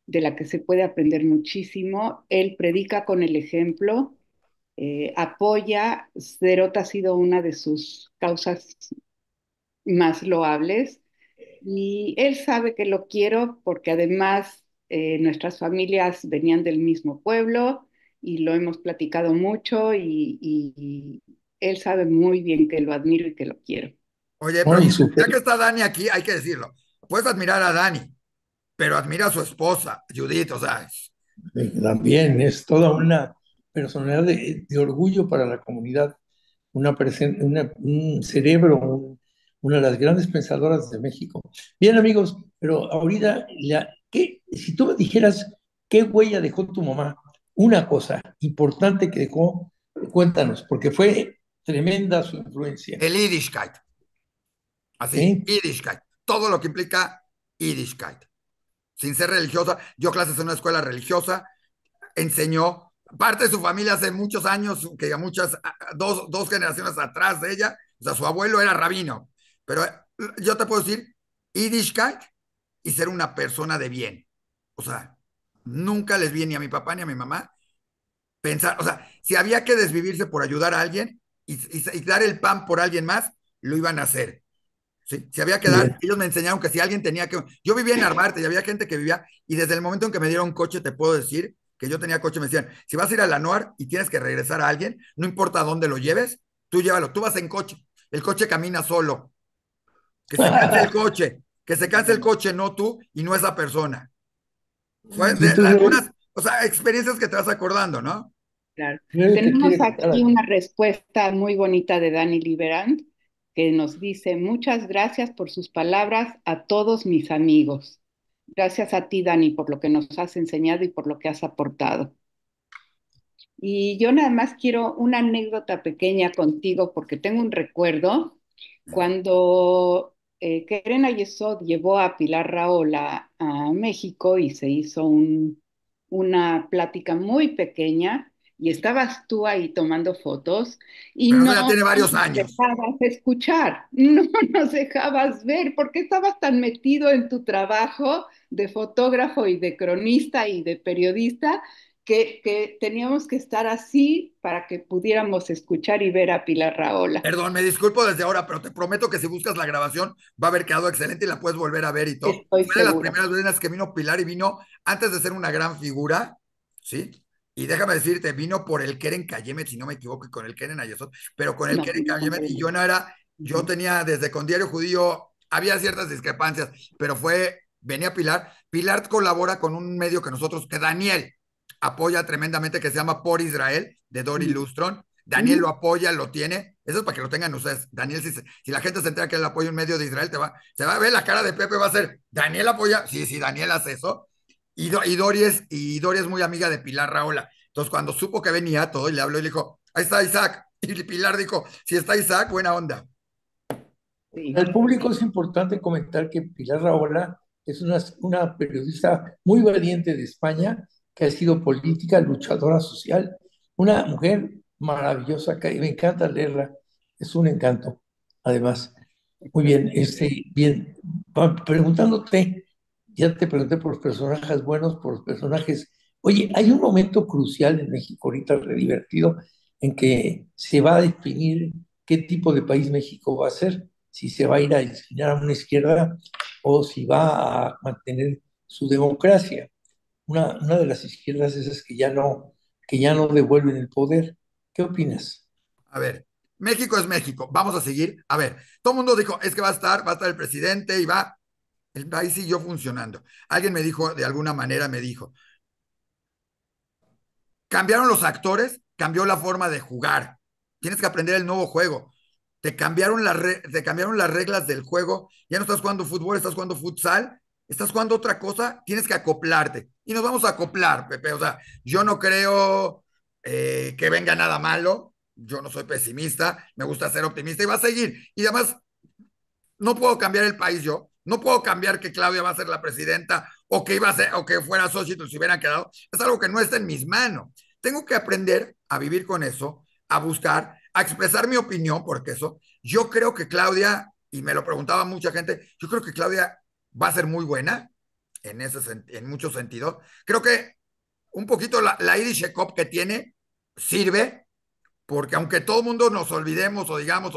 de la que se puede aprender muchísimo, él predica con el ejemplo, apoya, Sderot ha sido una de sus causas más loables, y él sabe que lo quiero porque además nuestras familias venían del mismo pueblo y lo hemos platicado mucho, y él sabe muy bien que lo admiro y que lo quiero. Oye, pero ya que está Dani aquí, hay que decirlo, puedes admirar a Dani, pero admira a su esposa, Judith, o sea. También es toda una personalidad de orgullo para la comunidad, un cerebro, una de las grandes pensadoras de México. Bien, amigos, pero ahorita, si tú me dijeras qué huella dejó tu mamá, una cosa importante que dejó, cuéntanos, porque fue tremenda su influencia. El Yiddishkeit. Así, ¿sí? Yiddishkeit. Todo lo que implica Yiddishkeit. Sin ser religiosa, dio clases en una escuela religiosa, enseñó, parte de su familia hace muchos años, que a muchas, dos generaciones atrás de ella, o sea, su abuelo era rabino. Pero yo te puedo decir Yiddishkeit y ser una persona de bien. O sea, nunca les vi ni a mi papá ni a mi mamá pensar, o sea, si había que desvivirse por ayudar a alguien y dar el pan por alguien más, lo iban a hacer. ¿Sí? Si había que dar, bien. Ellos me enseñaron que si alguien tenía que... Yo vivía en Narvarte y había gente que vivía, y desde el momento en que me dieron coche, te puedo decir que yo tenía coche, me decían, si vas a ir a la Anoar y tienes que regresar a alguien, no importa dónde lo lleves, tú llévalo, tú vas en coche, el coche camina solo. Que se canse el coche, no tú y no esa persona. Algunas, o sea, experiencias que te vas acordando, ¿no? Claro. Tenemos aquí una respuesta muy bonita de Danny Liberant, que nos dice, muchas gracias por sus palabras a todos mis amigos. Gracias a ti, Danny, por lo que nos has enseñado y por lo que has aportado. Y yo nada más quiero una anécdota pequeña contigo, porque tengo un recuerdo. Cuando Keren Ayesod llevó a Pilar Rahola a México y se hizo una plática muy pequeña, y estabas tú ahí tomando fotos y pero no ya tiene varios años. Dejabas escuchar, no nos dejabas ver, porque estabas tan metido en tu trabajo de fotógrafo y de cronista y de periodista que teníamos que estar así para que pudiéramos escuchar y ver a Pilar Rahola. Perdón, me disculpo desde ahora, pero te prometo que si buscas la grabación va a haber quedado excelente y la puedes volver a ver y todo. Estoy segura. Fue de las primeras veces que vino Pilar, y vino antes de ser una gran figura, ¿sí? Y déjame decirte, vino por el Keren Kayemet, si no me equivoco, y con el Keren Ayesod, pero con el Keren Kayemet, y yo no era, yo tenía desde con Diario Judío, había ciertas discrepancias, pero venía Pilar. Pilar colabora con un medio que Daniel apoya tremendamente, que se llama Por Israel, de Dori Lustron. Daniel lo apoya, lo tiene. Eso es para que lo tengan ustedes. Daniel, si la gente se entera que él apoya un medio de Israel, se va a ver la cara de Pepe, va a ser, Daniel apoya, sí, Daniel hace eso. Y Dori es muy amiga de Pilar Rahola. Entonces, cuando supo que venía todo, y le habló y le dijo, ahí está Isaac. Y Pilar dijo, si está Isaac, buena onda. Sí. Al público es importante comentar que Pilar Rahola es una periodista muy valiente de España, que ha sido política, luchadora social, una mujer maravillosa, que me encanta leerla, es un encanto, además. Muy bien, bien, preguntándote, ya te pregunté por los personajes buenos, por los personajes Oye, hay un momento crucial en México ahorita re divertido en que se va a definir qué tipo de país México va a ser, si se va a ir a inclinar a una izquierda o si va a mantener su democracia. Una de las izquierdas esas que ya no devuelven el poder. ¿Qué opinas? A ver, México es México. Vamos a seguir. A ver, todo el mundo dijo, es que va a estar el presidente y va. El país siguió funcionando. Alguien me dijo, de alguna manera me dijo, cambiaron los actores, cambió la forma de jugar. Tienes que aprender el nuevo juego. Te cambiaron las reglas del juego. Ya no estás jugando fútbol, estás jugando futsal. Estás jugando otra cosa, tienes que acoplarte. Y nos vamos a acoplar, Pepe. O sea, yo no creo que venga nada malo. Yo no soy pesimista. Me gusta ser optimista y va a seguir. Y además, no puedo cambiar el país yo. No puedo cambiar que Claudia va a ser la presidenta o que iba a ser, o que fuera Xochitl si hubieran quedado. Es algo que no está en mis manos. Tengo que aprender a vivir con eso, a buscar, a expresar mi opinión, porque eso, yo creo que Claudia, y me lo preguntaba mucha gente, yo creo que Claudia va a ser muy buena en muchos sentidos. Creo que un poquito la Yiddishkeit que tiene sirve, porque aunque todo el mundo nos olvidemos o digamos,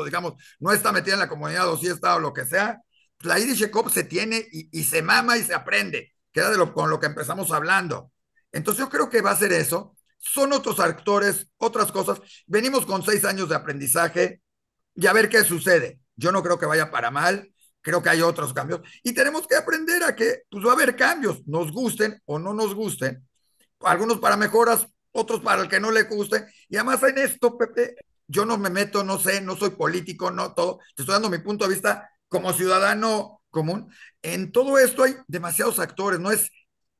no está metida en la comunidad o sí está o lo que sea, la Yiddishkeit se tiene y se mama y se aprende, que era con lo que empezamos hablando. Entonces yo creo que va a ser eso. Son otros actores, otras cosas. Venimos con 6 años de aprendizaje y a ver qué sucede. Yo no creo que vaya para mal. Creo que hay otros cambios y tenemos que aprender a que pues va a haber cambios, nos gusten o no nos gusten, algunos para mejoras, otros para el que no le guste. Y además en esto, Pepe, yo no me meto, no sé, no soy político, no todo, te estoy dando mi punto de vista como ciudadano común. En todo esto hay demasiados actores, no es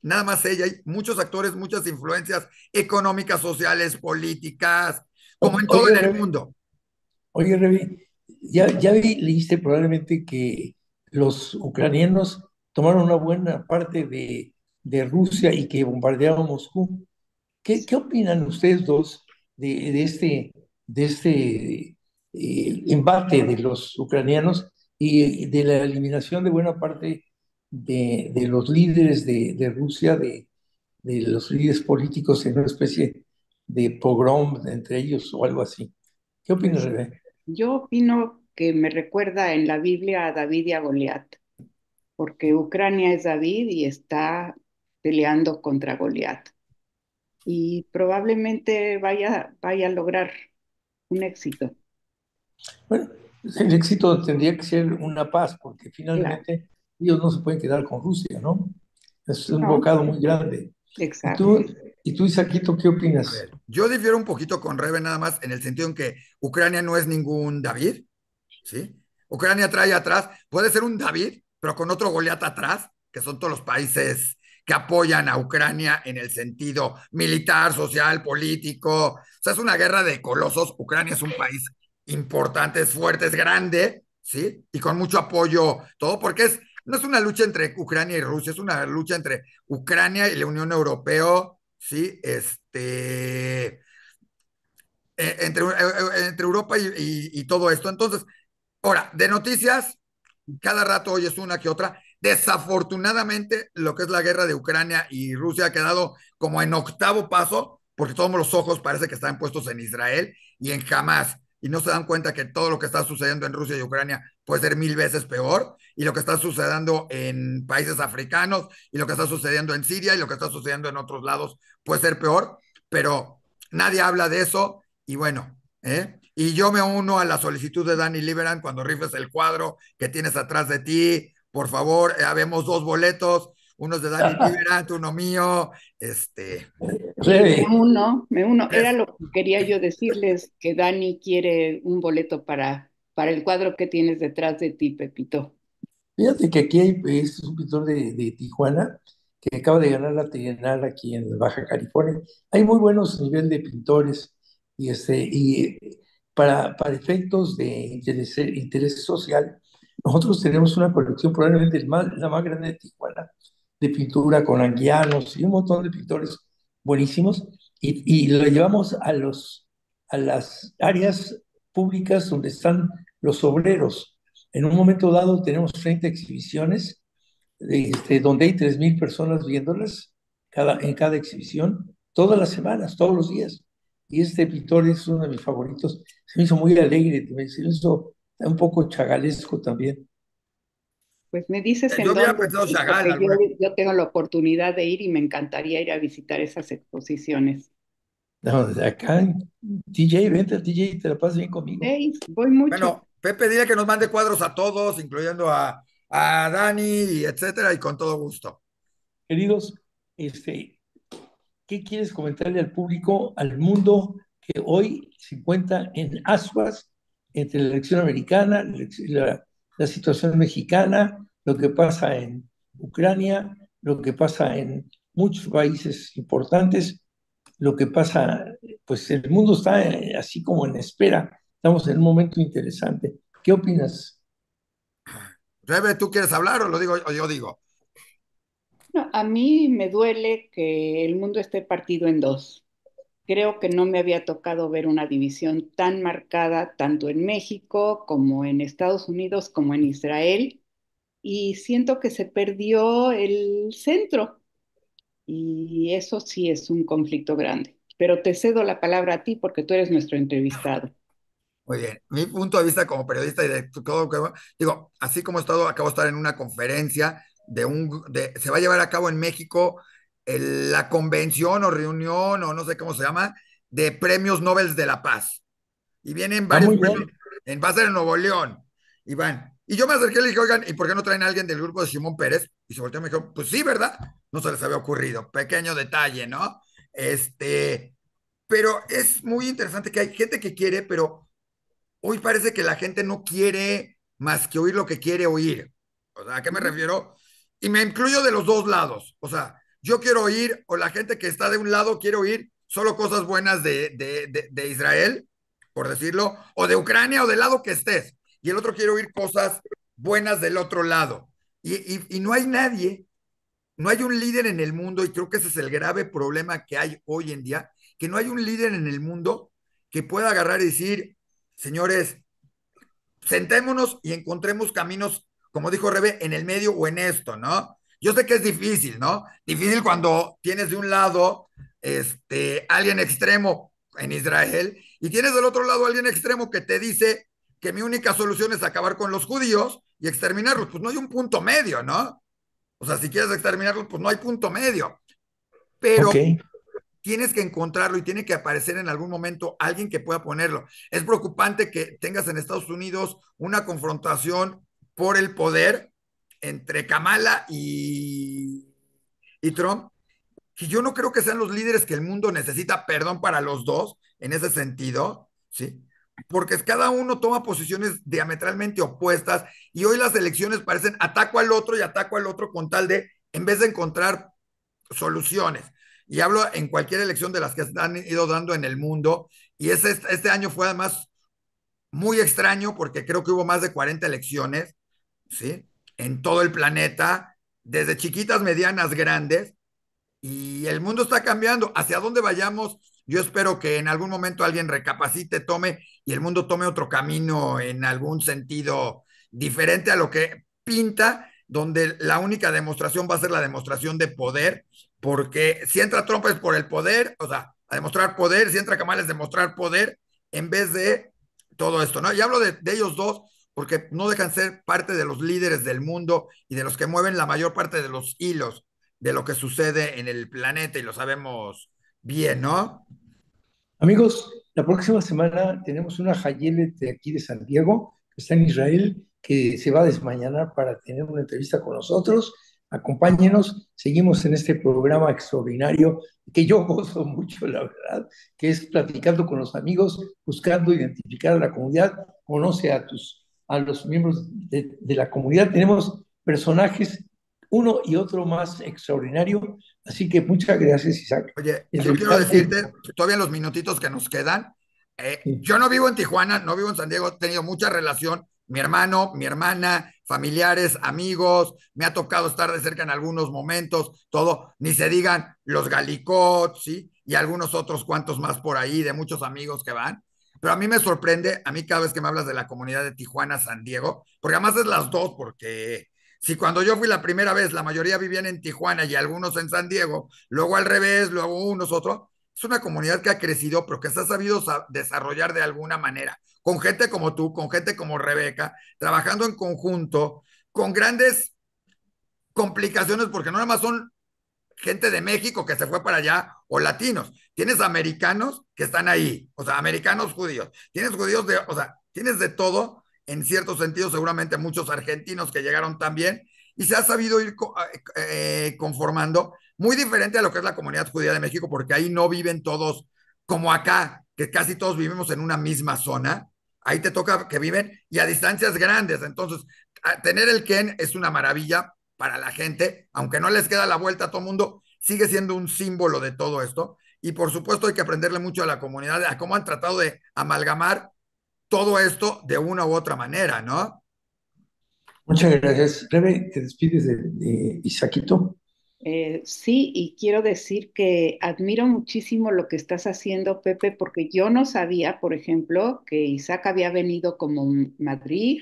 nada más ella, hay muchos actores, muchas influencias económicas, sociales, políticas, como en todo el mundo. Oye, Revi, ya leíste probablemente que los ucranianos tomaron una buena parte de Rusia y que bombardearon Moscú. ¿Qué opinan ustedes dos de este embate de los ucranianos y de la eliminación de buena parte de los líderes de Rusia, de los líderes políticos en una especie de pogrom entre ellos o algo así? ¿Qué opinas, Rebeca? Yo opino que me recuerda en la Biblia a David y a Goliat, porque Ucrania es David y está peleando contra Goliat. Y probablemente vaya a lograr un éxito. Bueno, el éxito tendría que ser una paz, porque finalmente claro, ellos no se pueden quedar con Rusia, ¿no? Es un bocado muy grande. Exacto. ¿Y tú, Isaquito, qué opinas? A ver, yo difiero un poquito con Rebe nada más en el sentido en que Ucrania no es ningún David, ¿sí? Ucrania trae atrás, puede ser un David, pero con otro Goliat atrás, que son todos los países que apoyan a Ucrania en el sentido militar, social, político. O sea, es una guerra de colosos. Ucrania es un país importante, es fuerte, es grande, ¿sí? Y con mucho apoyo, todo, porque no es una lucha entre Ucrania y Rusia, es una lucha entre Ucrania y la Unión Europea, ¿sí? Entre Europa y todo esto. Entonces, ahora, de noticias, cada rato oyes una que otra. Desafortunadamente, lo que es la guerra de Ucrania y Rusia ha quedado como en octavo paso, porque todos los ojos parece que están puestos en Israel y en Hamás, y no se dan cuenta que todo lo que está sucediendo en Rusia y Ucrania puede ser 1000 veces peor, y lo que está sucediendo en países africanos, y lo que está sucediendo en Siria, y lo que está sucediendo en otros lados puede ser peor, pero nadie habla de eso, y bueno, y yo me uno a la solicitud de Danny Liberant, cuando rifles el cuadro que tienes atrás de ti, por favor, habemos 2 boletos, uno es de Danny Liberant, uno mío, Me uno, era lo que quería yo decirles, que Dani quiere un boleto para el cuadro que tienes detrás de ti, Pepito. Fíjate que aquí es un pintor de Tijuana que acaba de ganar la Trienal aquí en Baja California. Hay muy buenos niveles de pintores y para efectos de interés social, nosotros tenemos una colección probablemente la más grande de Tijuana, de pintura con anguianos y un montón de pintores buenísimos, y lo llevamos a las áreas públicas donde están los obreros. En un momento dado tenemos 30 exhibiciones donde hay 3,000 personas viéndolas en cada exhibición, todas las semanas, todos los días. Y este pintor es uno de mis favoritos. Se me hizo muy alegre, se me hizo un poco chagalesco también. Pues me dices en dónde, Chagall, yo tengo la oportunidad de ir y me encantaría ir a visitar esas exposiciones. No, de acá, TJ, vente al TJ y te la pasas bien conmigo. Hey, voy mucho. Bueno, Pepe diría que nos mande cuadros a todos, incluyendo a Dani, etcétera, y con todo gusto. Queridos, ¿qué quieres comentarle al público, al mundo que hoy se encuentra en ascuas entre la elección americana, la situación mexicana, lo que pasa en Ucrania, lo que pasa en muchos países importantes, lo que pasa, pues el mundo está así como en espera, estamos en un momento interesante. ¿Qué opinas? Rebe, ¿tú quieres hablar o lo digo o yo digo? No, a mí me duele que el mundo esté partido en dos. Creo que no me había tocado ver una división tan marcada tanto en México como en Estados Unidos como en Israel, y siento que se perdió el centro y eso sí es un conflicto grande. Pero te cedo la palabra a ti porque tú eres nuestro entrevistado. Muy bien, mi punto de vista como periodista y de todo, digo, así como he estado, acabo de estar en una conferencia se va a llevar a cabo en México la convención o reunión o no sé cómo se llama, de premios Nobel de la Paz. Y vienen varios premios, va a ser en Nuevo León. Y van. Y yo me acerqué y le dije, oigan, ¿y por qué no traen a alguien del grupo de Shimon Pérez? Y se volteó y me dijo, pues sí, ¿verdad? No se les había ocurrido. Pequeño detalle, ¿no? Pero es muy interesante que hay gente que quiere, pero hoy parece que la gente no quiere más que oír lo que quiere oír. O sea, ¿a qué me refiero? Y me incluyo de los dos lados. O sea, yo quiero oír, o la gente que está de un lado quiere oír solo cosas buenas de Israel, por decirlo, o de Ucrania, o del lado que estés. Y el otro quiere oír cosas buenas del otro lado. Y no hay nadie, no hay un líder en el mundo, y creo que ese es el grave problema que hay hoy en día, que no hay un líder en el mundo que pueda agarrar y decir, señores, sentémonos y encontremos caminos, como dijo Rebe, en el medio o en esto, ¿no? Yo sé que es difícil, ¿no? Difícil cuando tienes de un lado alguien extremo en Israel y tienes del otro lado alguien extremo que te dice que mi única solución es acabar con los judíos y exterminarlos. Pues no hay un punto medio, ¿no? O sea, si quieres exterminarlos, pues no hay punto medio. Pero tienes que encontrarlo y tiene que aparecer en algún momento alguien que pueda ponerlo. Es preocupante que tengas en Estados Unidos una confrontación por el poder entre Kamala y Trump, que yo no creo que sean los líderes que el mundo necesita, perdón, para los dos, en ese sentido, ¿sí? Porque cada uno toma posiciones diametralmente opuestas y hoy las elecciones parecen ataco al otro y ataco al otro con tal de, en vez de encontrar soluciones. Y hablo en cualquier elección de las que han ido dando en el mundo, y este año fue además muy extraño porque creo que hubo más de 40 elecciones, ¿sí? En todo el planeta, desde chiquitas, medianas, grandes, y el mundo está cambiando. Hacia dónde vayamos, yo espero que en algún momento alguien recapacite, tome, y el mundo tome otro camino en algún sentido diferente a lo que pinta, donde la única demostración va a ser la demostración de poder, porque si entra Trump es por el poder, o sea, a demostrar poder, si entra Kamala es demostrar poder, en vez de todo esto, ¿no? Y hablo de ellos dos, porque no dejan ser parte de los líderes del mundo y de los que mueven la mayor parte de los hilos de lo que sucede en el planeta, y lo sabemos bien, ¿no? Amigos, la próxima semana tenemos una Jayeret de aquí de San Diego, que está en Israel, que se va a desmañanar para tener una entrevista con nosotros. Acompáñenos, seguimos en este programa extraordinario que yo gozo mucho, la verdad, que es platicando con los amigos, buscando identificar a la comunidad. Conoce a los miembros de la comunidad. Tenemos personajes, uno y otro más extraordinario. Así que muchas gracias, Isaac. Oye, yo quiero decirte, todavía los minutitos que nos quedan, sí. Yo no vivo en Tijuana, no vivo en San Diego, he tenido mucha relación, mi hermano, mi hermana, familiares, amigos, me ha tocado estar de cerca en algunos momentos, todo, ni se digan los Galicot, ¿sí? Y algunos otros cuantos más por ahí, de muchos amigos que van. Pero a mí me sorprende, a mí cada vez que me hablas de la comunidad de Tijuana, San Diego, porque además es las dos, porque Si cuando yo fui la primera vez, la mayoría vivían en Tijuana y algunos en San Diego, luego al revés, luego unos otros, es una comunidad que ha crecido, pero que se ha sabido desarrollar de alguna manera, con gente como tú, con gente como Rebeca, trabajando en conjunto, con grandes complicaciones, porque no nada más son gente de México que se fue para allá, o latinos, tienes americanos que están ahí, o sea, americanos judíos, tienes judíos de, o sea, tienes de todo, en cierto sentido seguramente muchos argentinos que llegaron también, y se ha sabido ir conformando, muy diferente a lo que es la comunidad judía de México, porque ahí no viven todos como acá, que casi todos vivimos en una misma zona, ahí te toca que viven, y a distancias grandes, entonces, tener el Ken es una maravilla para la gente, aunque no les queda la vuelta a todo mundo, sigue siendo un símbolo de todo esto, y por supuesto hay que aprenderle mucho a la comunidad, a cómo han tratado de amalgamar todo esto de una u otra manera, ¿no? Muchas gracias. Rebe, ¿te despides de Isaquito? Sí, y quiero decir que admiro muchísimo lo que estás haciendo, Pepe, porque yo no sabía, por ejemplo, que Isaac había venido como Madrid,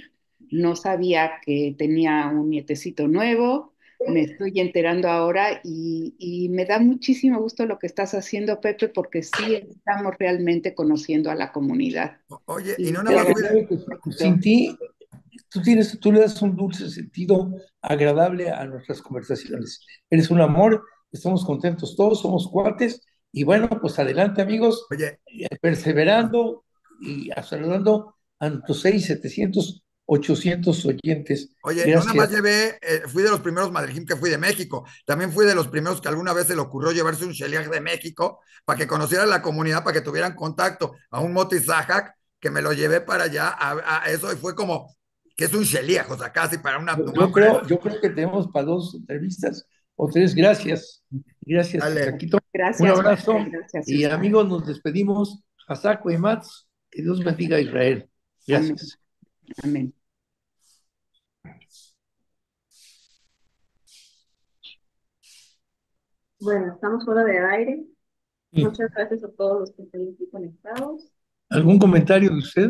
no sabía que tenía un nietecito nuevo, me estoy enterando ahora y me da muchísimo gusto lo que estás haciendo, Pepe, porque sí estamos realmente conociendo a la comunidad. Oye, y no nada más. Sin ti, tú le das un dulce sentido agradable a nuestras conversaciones. Eres un amor, estamos contentos todos, somos cuates, y bueno, pues adelante, amigos. Oye, perseverando y saludando a nuestros 600, 700, 800 oyentes. Oye, gracias. No nada más llevé, fui de los primeros Madrejim que fui de México, también fui de los primeros que alguna vez se le ocurrió llevarse un sheliach de México para que conociera la comunidad, para que tuvieran contacto, a un Moti Zahak que me lo llevé para allá, a eso, y fue como, que es un sheliach, o sea, casi para una... Yo creo que tenemos para dos entrevistas, o tres, gracias. Gracias, Saquito. Un abrazo, gracias, y amigos, nos despedimos. Hazak y Mats, que Dios bendiga a Israel. Gracias. Amén. Bueno, estamos fuera de aire. Sí. Muchas gracias a todos los que están aquí conectados. ¿Algún comentario de usted?